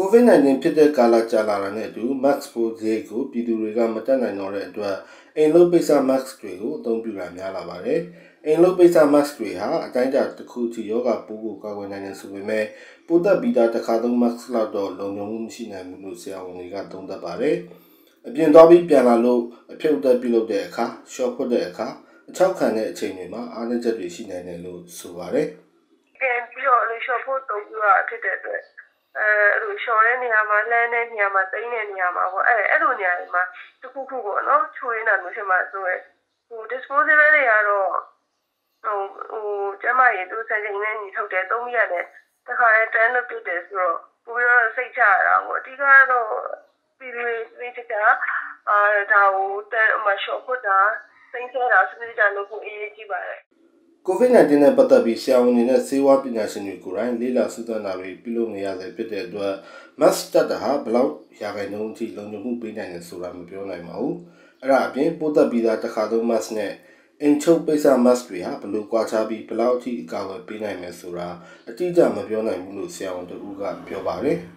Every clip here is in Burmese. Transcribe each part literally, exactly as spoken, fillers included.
COVID nineteen ဖြစ်တဲ့ကာလကြာလာတာနဲ့အတူ Max ကိုဈေးကိုပြည်သူတွေကမတက်နိုင်တော့တဲ့အတွက်အိမ်လုပ်ပိတ်စ Max တွေကိုအသုံးပြုတာများလာပါတယ်။ အိမ်လုပ်ပိတ်စ Max တွေဟာအတိုင်းအတာတစ်ခုထိယောဂပိုးကိုကာကွယ်နိုင်တယ်ဆိုပေမဲ့ပိုးသက်ပြီးသားတစ်ခါသုံး Max လောက်တော့လုံခြုံမှုမရှိနိုင်ဘူးလို့ဆရာဝန်တွေကသုံးသပ်ပါတယ်။အပြင်သွားပြီးပြန်လာလို့အဖြုတ်သက်ပြုလုပ်တဲ့အခါ short ဖွက်တဲ့အခါအချောက်ခံတဲ့အချိန်တွေမှာအားနည်းချက်တွေရှိနိုင်တယ်လို့ဆိုပါတယ်။ပြန်ပြီးတော့ เอ่อโชว์พวกตกอยู่อ่ะဖြစ်တဲ့အတွက်အဲအဲ့လိုညာမှာလမ်းနဲ့ညာမှာတိုင်းနဲ့ညာမှာပေါ့အဲအဲ့လိုညာမှာတခုခုကိုเนาะချိုးရင်းတာမျိုးရှိမှာဆိုရယ်ဟို COVID nineteen နဲ့ပတ်သက်ပြီးဆရာဝန်တွေနဲ့ဆေးဝါးပညာရှင်တွေကိုယ်တိုင်လေ့လာစူးစမ်းတာတွေပြုလုပ်နေရတဲ့ဖြစ်တဲ့အတွက် Mask တတ်တာဟာဘလောက်ရာခိုင်နှုန်းအထိလုံခြုံမှုပေးနိုင်တယ်ဆိုတာမပြောနိုင်ပါဘူး။အဲ့ဒါအပြင်ပိုးသက်ပြီးသားတစ်ခါသုံး Mask နဲ့အိမ်ချုပ်ပိတ်စ Mask တွေဟာဘလို့ကွာခြားပြီးဘလောက်အထိအကာအကွယ်ပေးနိုင်မယ်ဆိုတာအတိအကျမပြောနိုင်ဘူးလို့ဆရာဝန်တို့ကပြောပါတယ်။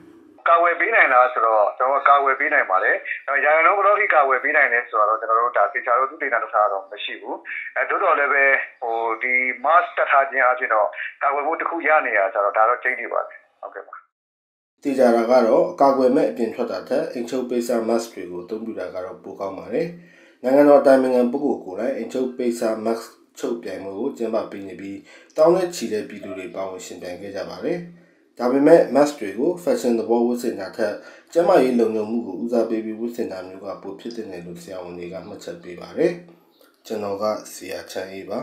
ကာကွယ်ပေးနိုင်ပါလေ။ဒါရန်ကုန်ဘယ်လောက်ထိကာကွယ်ပေးနိုင်တယ်ဆိုတာတော့ကျွန်တော်တို့ဒါသေချာတော့သိနေတာတော့ထားတော့မရှိဘူး။အဲသို့တော်လည်းပဲဟိုဒီ ဒါပေမဲ့ Mask တွေကို Fashion သဘောဝတ်ဆင်တာထက်ကျန်းမာရေးလုံခြုံမှုကိုဦးစားပေးပြီးဝတ်ဆင်တာမျိုးကပိုဖြစ်တဲ့နယ်လို့ဆရာဝန်တွေကမှတ်ချက်ပေးပါတယ်။ကျွန်တော်ကဆရာချမ်းအေးပါ